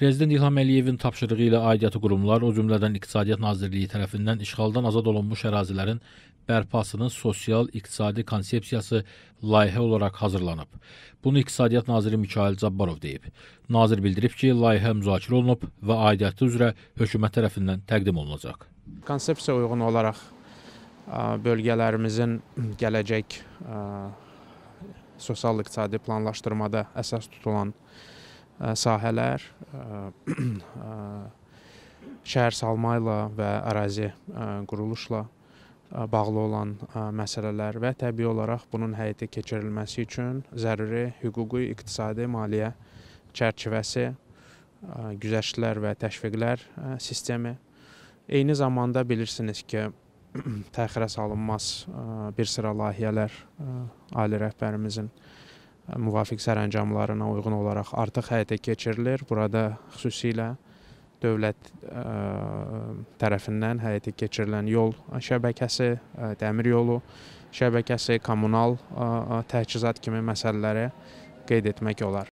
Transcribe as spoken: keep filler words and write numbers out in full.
Prezident İlham Əliyevin tapşırığı ilə aidiyyatı qurumlar, o cümlədən İqtisadiyyat Nazirliyi tərəfindən işğaldan azad olunmuş ərazilərin bərpasının sosial-iqtisadi konsepsiyası layihə olaraq hazırlanıb. Bunu İqtisadiyyat Naziri Mikayil Cabbarov deyib. Nazir bildirib ki, layihə müzakirə olunub və aidiyyatı üzrə hökumət tərəfindən təqdim olunacaq. Konsepsiya uyğun olaraq bölgələrimizin gələcək sosial-iqtisadi planlaşdırmada əsas tutulan sahələr, şəhər salmayla və ərazi quruluşla bağlı olan məsələlər və təbii olaraq bunun həyata keçirilməsi üçün zəruri hüquqi, iqtisadi, maliyyə çərçivəsi, güzəştlər və təşviqlər sistemi. Eyni zamanda bilirsiniz ki, təxirə salınmaz bir sıra layihələr ali rəhbərimizin müvafiq sərəncamlarına uyğun olaraq artıq həyata keçirilir. Burada xüsusilə dövlət tərəfindən həyata keçirilən yol şəbəkəsi, dəmir yolu şəbəkəsi, kommunal təchizat kimi məsələləri qeyd etmək olar.